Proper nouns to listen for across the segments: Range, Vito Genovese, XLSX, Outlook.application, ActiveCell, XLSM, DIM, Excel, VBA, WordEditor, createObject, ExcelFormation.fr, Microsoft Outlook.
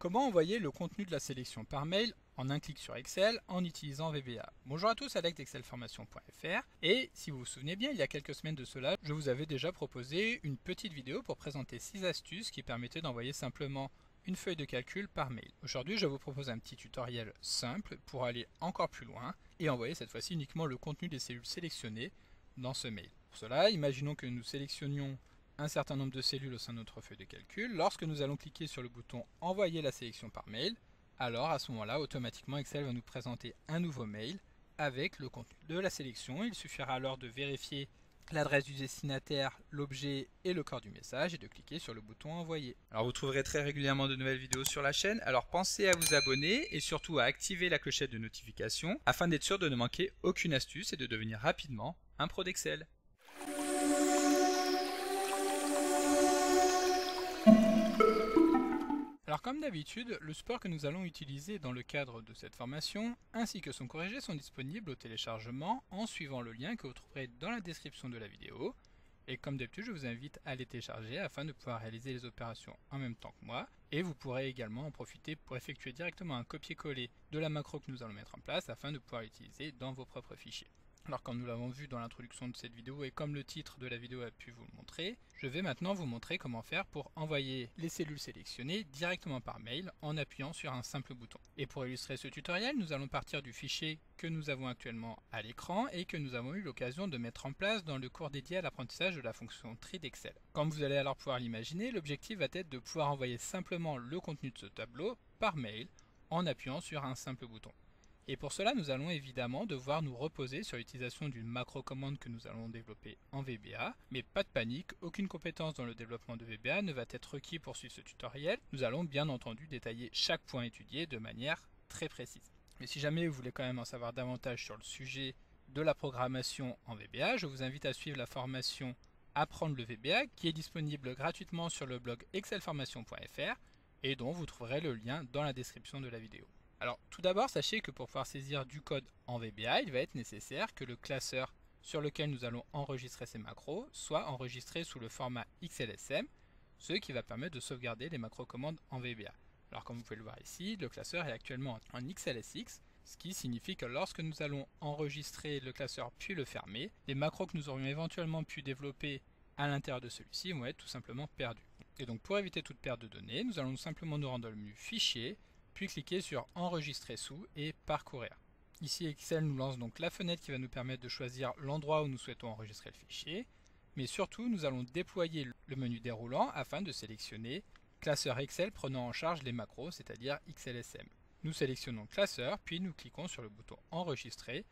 Comment envoyer le contenu de la sélection par mail en un clic sur Excel en utilisant VBA? Bonjour à tous, avec ExcelFormation.fr, et si vous vous souvenez bien, il y a quelques semaines de cela, je vous avais déjà proposé une petite vidéo pour présenter 6 astuces qui permettaient d'envoyer simplement une feuille de calcul par mail. Aujourd'hui, je vous propose un petit tutoriel simple pour aller encore plus loin et envoyer cette fois-ci uniquement le contenu des cellules sélectionnées dans ce mail. Pour cela, imaginons que nous sélectionnions un certain nombre de cellules au sein de notre feuille de calcul. Lorsque nous allons cliquer sur le bouton « Envoyer la sélection par mail », alors à ce moment-là, automatiquement Excel va nous présenter un nouveau mail avec le contenu de la sélection. Il suffira alors de vérifier l'adresse du destinataire, l'objet et le corps du message et de cliquer sur le bouton « Envoyer ». Alors vous trouverez très régulièrement de nouvelles vidéos sur la chaîne, alors pensez à vous abonner et surtout à activer la clochette de notification afin d'être sûr de ne manquer aucune astuce et de devenir rapidement un pro d'Excel. Alors comme d'habitude, le support que nous allons utiliser dans le cadre de cette formation ainsi que son corrigé sont disponibles au téléchargement en suivant le lien que vous trouverez dans la description de la vidéo. Et comme d'habitude, je vous invite à les télécharger afin de pouvoir réaliser les opérations en même temps que moi. Et vous pourrez également en profiter pour effectuer directement un copier-coller de la macro que nous allons mettre en place afin de pouvoir l'utiliser dans vos propres fichiers. Alors comme nous l'avons vu dans l'introduction de cette vidéo et comme le titre de la vidéo a pu vous le montrer, je vais maintenant vous montrer comment faire pour envoyer les cellules sélectionnées directement par mail en appuyant sur un simple bouton. Et pour illustrer ce tutoriel, nous allons partir du fichier que nous avons actuellement à l'écran et que nous avons eu l'occasion de mettre en place dans le cours dédié à l'apprentissage de la fonction tri d'Excel. Comme vous allez alors pouvoir l'imaginer, l'objectif va être de pouvoir envoyer simplement le contenu de ce tableau par mail en appuyant sur un simple bouton. Et pour cela, nous allons évidemment devoir nous reposer sur l'utilisation d'une macro-commande que nous allons développer en VBA. Mais pas de panique, aucune compétence dans le développement de VBA ne va être requise pour suivre ce tutoriel. Nous allons bien entendu détailler chaque point étudié de manière très précise. Mais si jamais vous voulez quand même en savoir davantage sur le sujet de la programmation en VBA, je vous invite à suivre la formation « Apprendre le VBA » qui est disponible gratuitement sur le blog excelformation.fr et dont vous trouverez le lien dans la description de la vidéo. Alors tout d'abord, sachez que pour pouvoir saisir du code en VBA, il va être nécessaire que le classeur sur lequel nous allons enregistrer ces macros soit enregistré sous le format XLSM, ce qui va permettre de sauvegarder les macro-commandes en VBA. Alors comme vous pouvez le voir ici, le classeur est actuellement en XLSX, ce qui signifie que lorsque nous allons enregistrer le classeur puis le fermer, les macros que nous aurions éventuellement pu développer à l'intérieur de celui-ci vont être tout simplement perdus. Et donc pour éviter toute perte de données, nous allons simplement nous rendre dans le menu Fichier, puis cliquez sur Enregistrer sous et Parcourir. Ici, Excel nous lance donc la fenêtre qui va nous permettre de choisir l'endroit où nous souhaitons enregistrer le fichier. Mais surtout, nous allons déployer le menu déroulant afin de sélectionner Classeur Excel prenant en charge les macros, c'est-à-dire XLSM. Nous sélectionnons Classeur, puis nous cliquons sur le bouton Enregistrer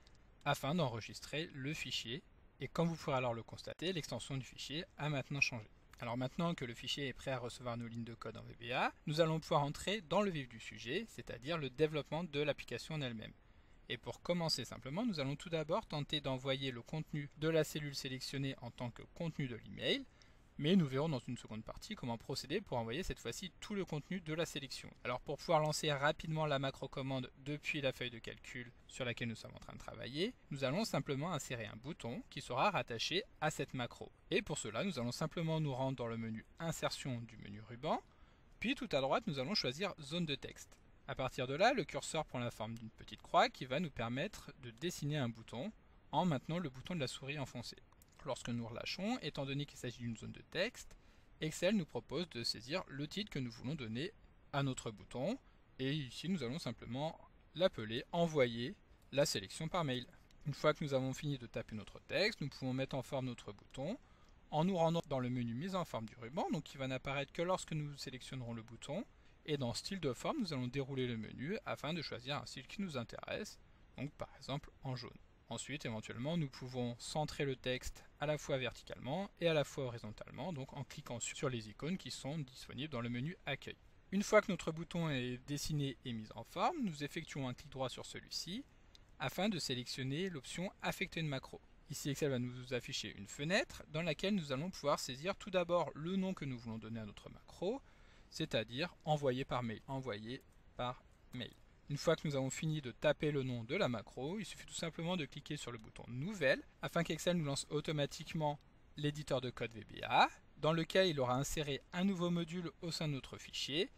afin d'enregistrer le fichier. Et comme vous pourrez alors le constater, l'extension du fichier a maintenant changé. Alors maintenant que le fichier est prêt à recevoir nos lignes de code en VBA, nous allons pouvoir entrer dans le vif du sujet, c'est-à-dire le développement de l'application en elle-même. Et pour commencer simplement, nous allons tout d'abord tenter d'envoyer le contenu de la cellule sélectionnée en tant que contenu de l'email, mais nous verrons dans une seconde partie comment procéder pour envoyer cette fois-ci tout le contenu de la sélection. Alors pour pouvoir lancer rapidement la macro-commande depuis la feuille de calcul sur laquelle nous sommes en train de travailler, nous allons simplement insérer un bouton qui sera rattaché à cette macro. Et pour cela, nous allons simplement nous rendre dans le menu Insertion du menu ruban, puis tout à droite, nous allons choisir Zone de texte. A partir de là, le curseur prend la forme d'une petite croix qui va nous permettre de dessiner un bouton en maintenant le bouton de la souris enfoncé. Lorsque nous relâchons, étant donné qu'il s'agit d'une zone de texte, Excel nous propose de saisir le titre que nous voulons donner à notre bouton. Et ici, nous allons simplement l'appeler « Envoyer la sélection par mail ». Une fois que nous avons fini de taper notre texte, nous pouvons mettre en forme notre bouton en nous rendant dans le menu « Mise en forme » du ruban, donc qui va n'apparaître que lorsque nous sélectionnerons le bouton. Et dans « Style de forme », nous allons dérouler le menu afin de choisir un style qui nous intéresse, donc par exemple en jaune. Ensuite, éventuellement, nous pouvons centrer le texte à la fois verticalement et à la fois horizontalement, donc en cliquant sur les icônes qui sont disponibles dans le menu Accueil. Une fois que notre bouton est dessiné et mis en forme, nous effectuons un clic droit sur celui-ci afin de sélectionner l'option Affecter une macro. Ici, Excel va nous afficher une fenêtre dans laquelle nous allons pouvoir saisir tout d'abord le nom que nous voulons donner à notre macro, c'est-à-dire envoyer par mail. Envoyer par mail. Une fois que nous avons fini de taper le nom de la macro, il suffit tout simplement de cliquer sur le bouton Nouvelle afin qu'Excel nous lance automatiquement l'éditeur de code VBA, dans lequel il aura inséré un nouveau module au sein de notre fichier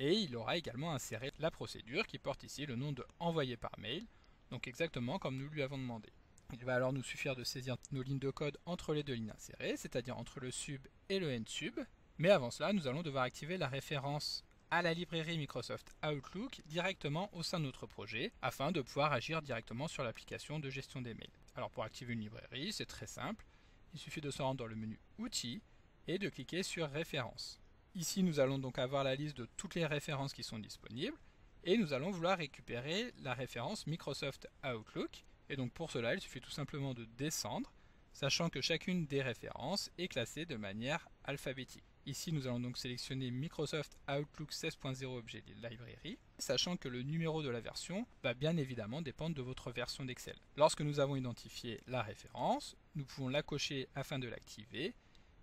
et il aura également inséré la procédure qui porte ici le nom de envoyer par mail, donc exactement comme nous lui avons demandé. Il va alors nous suffire de saisir nos lignes de code entre les deux lignes insérées, c'est-à-dire entre le sub et le n-sub, mais avant cela nous allons devoir activer la référence à la librairie Microsoft Outlook directement au sein de notre projet afin de pouvoir agir directement sur l'application de gestion des mails. Alors pour activer une librairie, c'est très simple, il suffit de se rendre dans le menu Outils et de cliquer sur Références. Ici nous allons donc avoir la liste de toutes les références qui sont disponibles et nous allons vouloir récupérer la référence Microsoft Outlook et donc pour cela il suffit tout simplement de descendre, sachant que chacune des références est classée de manière alphabétique. Ici nous allons donc sélectionner Microsoft Outlook 16.0 objet librairie, sachant que le numéro de la version va bien évidemment dépendre de votre version d'Excel. Lorsque nous avons identifié la référence, nous pouvons la cocher afin de l'activer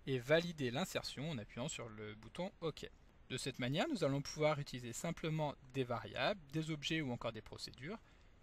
et valider l'insertion en appuyant sur le bouton OK. De cette manière, nous allons pouvoir utiliser simplement des variables, des objets ou encore des procédures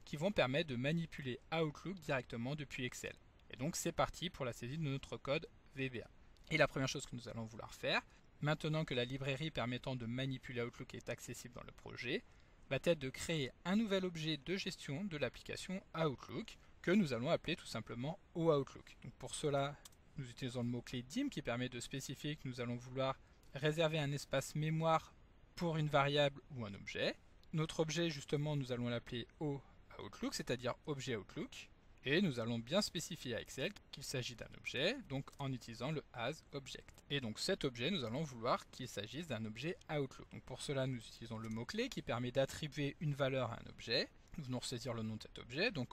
qui vont permettre de manipuler Outlook directement depuis Excel. Et donc c'est parti pour la saisie de notre code VBA. Et la première chose que nous allons vouloir faire, maintenant que la librairie permettant de manipuler Outlook est accessible dans le projet, va être de créer un nouvel objet de gestion de l'application Outlook que nous allons appeler tout simplement OOutlook. Donc pour cela, nous utilisons le mot-clé DIM qui permet de spécifier que nous allons vouloir réserver un espace mémoire pour une variable ou un objet. Notre objet, justement, nous allons l'appeler OOutlook, c'est-à-dire objet Outlook. Et nous allons bien spécifier à Excel qu'il s'agit d'un objet, donc en utilisant le AsObject. Et donc cet objet, nous allons vouloir qu'il s'agisse d'un objet Outlook. Donc pour cela, nous utilisons le mot-clé qui permet d'attribuer une valeur à un objet. Nous venons ressaisir le nom de cet objet, donc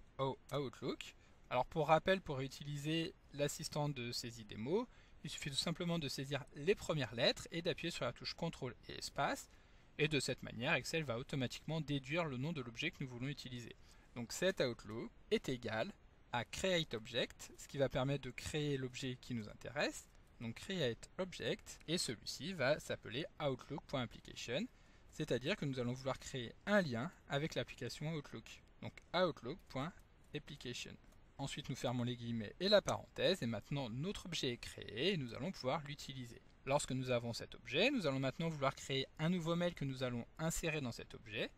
OOutlook. Alors pour rappel, pour utiliser l'assistant de saisie des mots, il suffit tout simplement de saisir les premières lettres et d'appuyer sur la touche CTRL et espace. Et de cette manière, Excel va automatiquement déduire le nom de l'objet que nous voulons utiliser. Donc cet Outlook est égal à createObject, ce qui va permettre de créer l'objet qui nous intéresse. Donc createObject, et celui-ci va s'appeler Outlook.application, c'est-à-dire que nous allons vouloir créer un lien avec l'application Outlook. Donc Outlook.application. Ensuite nous fermons les guillemets et la parenthèse, et maintenant notre objet est créé et nous allons pouvoir l'utiliser. Lorsque nous avons cet objet, nous allons maintenant vouloir créer un nouveau mail que nous allons insérer dans cet objet.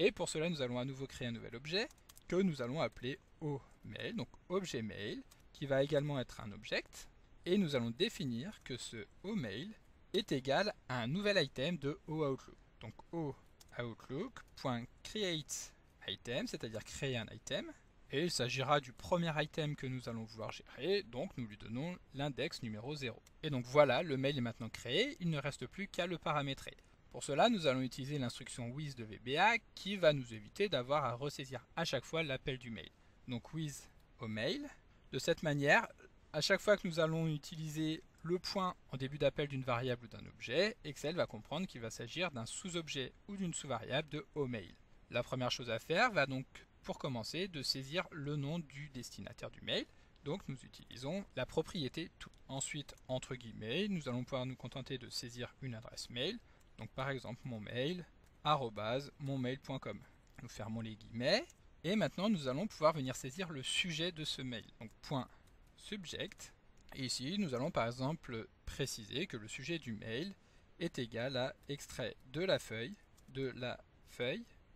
Et pour cela, nous allons à nouveau créer un nouvel objet que nous allons appeler OMail, donc objet mail, qui va également être un object. Et nous allons définir que ce OMail est égal à un nouvel item de OOutlook. Donc OOutlook.createItem, c'est-à-dire créer un item. Et il s'agira du premier item que nous allons vouloir gérer, donc nous lui donnons l'index numéro 0. Et donc voilà, le mail est maintenant créé, il ne reste plus qu'à le paramétrer. Pour cela, nous allons utiliser l'instruction with de VBA qui va nous éviter d'avoir à ressaisir à chaque fois l'appel du mail. Donc with au mail. De cette manière, à chaque fois que nous allons utiliser le point en début d'appel d'une variable ou d'un objet, Excel va comprendre qu'il va s'agir d'un sous-objet ou d'une sous-variable de au mail. La première chose à faire va donc, pour commencer, de saisir le nom du destinataire du mail. Donc nous utilisons la propriété tout. Ensuite, entre guillemets, nous allons pouvoir nous contenter de saisir une adresse mail. Donc par exemple mon mail, @monmail.com. Nous fermons les guillemets et maintenant nous allons pouvoir venir saisir le sujet de ce mail. Donc .subject. Et ici nous allons par exemple préciser que le sujet du mail est égal à extrait de la feuille.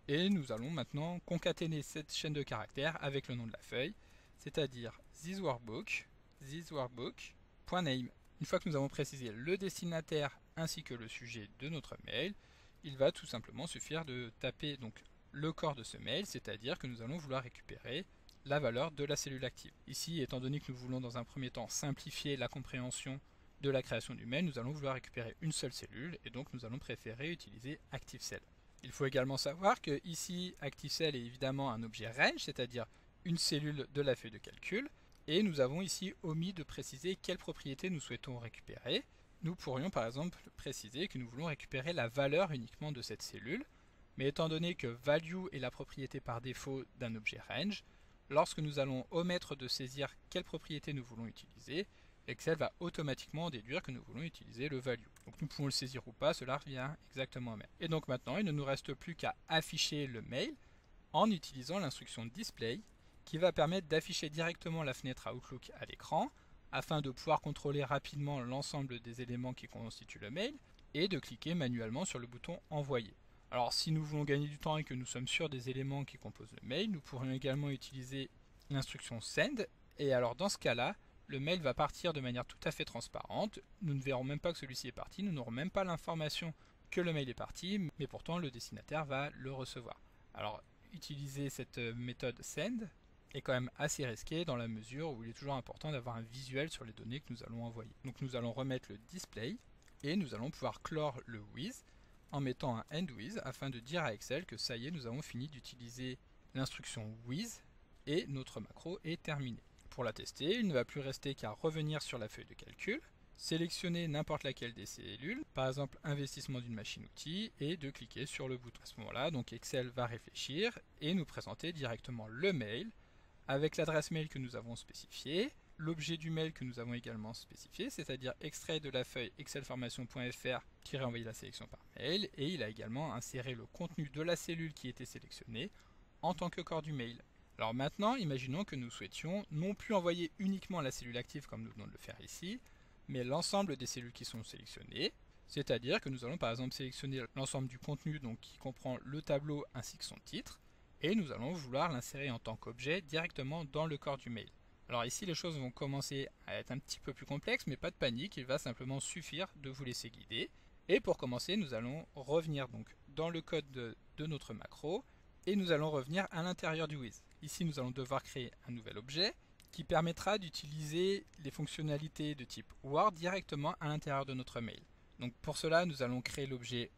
Et nous allons maintenant concaténer cette chaîne de caractères avec le nom de la feuille, c'est-à-dire thisworkbook.name. Une fois que nous avons précisé le destinataire ainsi que le sujet de notre mail, il va tout simplement suffire de taper donc le corps de ce mail, c'est-à-dire que nous allons vouloir récupérer la valeur de la cellule active. Ici, étant donné que nous voulons dans un premier temps simplifier la compréhension de la création du mail, nous allons vouloir récupérer une seule cellule et donc nous allons préférer utiliser ActiveCell. Il faut également savoir que ici, ActiveCell est évidemment un objet range, c'est-à-dire une cellule de la feuille de calcul, et nous avons ici omis de préciser quelle propriété nous souhaitons récupérer. Nous pourrions par exemple préciser que nous voulons récupérer la valeur uniquement de cette cellule, mais étant donné que value est la propriété par défaut d'un objet range, lorsque nous allons omettre de saisir quelle propriété nous voulons utiliser, Excel va automatiquement déduire que nous voulons utiliser le value. Donc nous pouvons le saisir ou pas, cela revient exactement au même. Et donc maintenant, il ne nous reste plus qu'à afficher le mail en utilisant l'instruction display qui va permettre d'afficher directement la fenêtre Outlook à l'écran, afin de pouvoir contrôler rapidement l'ensemble des éléments qui constituent le mail et de cliquer manuellement sur le bouton envoyer. Alors si nous voulons gagner du temps et que nous sommes sûrs des éléments qui composent le mail, nous pourrions également utiliser l'instruction send, et alors dans ce cas-là, le mail va partir de manière tout à fait transparente, nous ne verrons même pas que celui-ci est parti, nous n'aurons même pas l'information que le mail est parti, mais pourtant le destinataire va le recevoir. Alors utiliser cette méthode send est quand même assez risqué dans la mesure où il est toujours important d'avoir un visuel sur les données que nous allons envoyer. Donc nous allons remettre le display et nous allons pouvoir clore le with en mettant un end with afin de dire à Excel que ça y est, nous avons fini d'utiliser l'instruction with et notre macro est terminé. Pour la tester, il ne va plus rester qu'à revenir sur la feuille de calcul, sélectionner n'importe laquelle des cellules, par exemple investissement d'une machine-outil, et de cliquer sur le bouton. À ce moment-là, donc Excel va réfléchir et nous présenter directement le mail avec l'adresse mail que nous avons spécifiée, l'objet du mail que nous avons également spécifié, c'est-à-dire extrait de la feuille excelformation.fr-envoyer la sélection par mail, et il a également inséré le contenu de la cellule qui était sélectionnée en tant que corps du mail. Alors maintenant, imaginons que nous souhaitions non plus envoyer uniquement la cellule active comme nous venons de le faire ici, mais l'ensemble des cellules qui sont sélectionnées, c'est-à-dire que nous allons par exemple sélectionner l'ensemble du contenu donc qui comprend le tableau ainsi que son titre, et nous allons vouloir l'insérer en tant qu'objet directement dans le corps du mail. Alors ici les choses vont commencer à être un petit peu plus complexes, mais pas de panique, il va simplement suffire de vous laisser guider. Et pour commencer, nous allons revenir donc dans le code de notre macro, et nous allons revenir à l'intérieur du with. Ici nous allons devoir créer un nouvel objet qui permettra d'utiliser les fonctionnalités de type Word directement à l'intérieur de notre mail. Donc pour cela, nous allons créer l'objet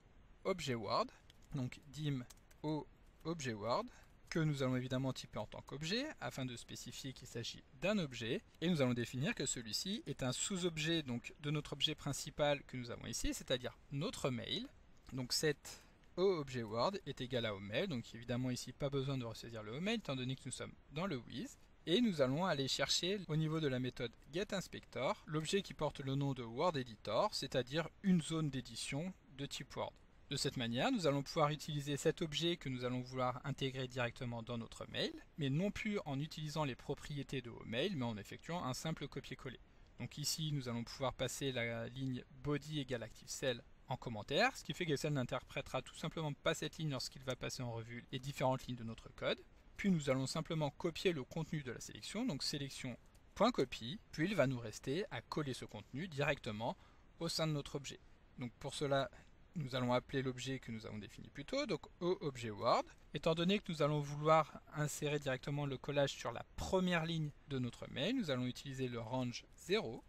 objet Word, donc DIM O objet Word, que nous allons évidemment typer en tant qu'objet afin de spécifier qu'il s'agit d'un objet, et nous allons définir que celui-ci est un sous-objet donc de notre objet principal que nous avons ici, c'est-à-dire notre mail. Donc cet objet Word est égal à mail, donc évidemment ici pas besoin de ressaisir le mail étant donné que nous sommes dans le with, et nous allons aller chercher au niveau de la méthode getInspector l'objet qui porte le nom de WordEditor, c'est-à-dire une zone d'édition de type Word. De cette manière, nous allons pouvoir utiliser cet objet que nous allons vouloir intégrer directement dans notre mail, mais non plus en utilisant les propriétés de mail, mais en effectuant un simple copier-coller. Donc ici, nous allons pouvoir passer la ligne body égale ActiveCell en commentaire, ce qui fait qu'Excel n'interprétera tout simplement pas cette ligne lorsqu'il va passer en revue les différentes lignes de notre code. Puis nous allons simplement copier le contenu de la sélection, donc sélection.copy, puis il va nous rester à coller ce contenu directement au sein de notre objet. Donc pour cela, nous allons appeler l'objet que nous avons défini plus tôt, donc objet Word. Étant donné que nous allons vouloir insérer directement le collage sur la première ligne de notre mail, nous allons utiliser le range 0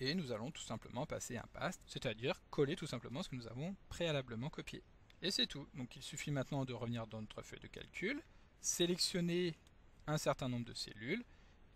et nous allons tout simplement passer un paste, c'est-à-dire coller tout simplement ce que nous avons préalablement copié. Et c'est tout. Donc il suffit maintenant de revenir dans notre feuille de calcul, sélectionner un certain nombre de cellules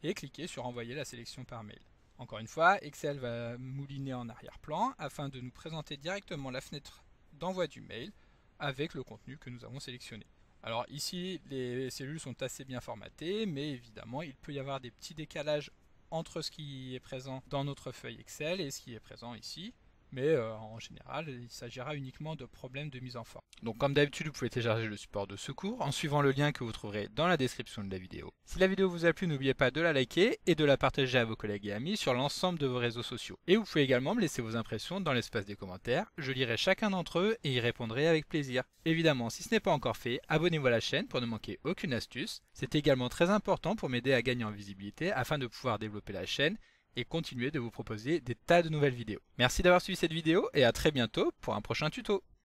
et cliquer sur envoyer la sélection par mail. Encore une fois, Excel va mouliner en arrière-plan afin de nous présenter directement la fenêtre d'envoi du mail avec le contenu que nous avons sélectionné. Alors ici les cellules sont assez bien formatées, mais évidemment il peut y avoir des petits décalages entre ce qui est présent dans notre feuille Excel et ce qui est présent ici, mais en général il s'agira uniquement de problèmes de mise en forme. Donc comme d'habitude, vous pouvez télécharger le support de ce cours en suivant le lien que vous trouverez dans la description de la vidéo. Si la vidéo vous a plu, n'oubliez pas de la liker et de la partager à vos collègues et amis sur l'ensemble de vos réseaux sociaux. Et vous pouvez également me laisser vos impressions dans l'espace des commentaires, je lirai chacun d'entre eux et y répondrai avec plaisir. Évidemment, si ce n'est pas encore fait, abonnez-vous à la chaîne pour ne manquer aucune astuce, c'est également très important pour m'aider à gagner en visibilité afin de pouvoir développer la chaîne et continuer de vous proposer des tas de nouvelles vidéos. Merci d'avoir suivi cette vidéo et à très bientôt pour un prochain tuto.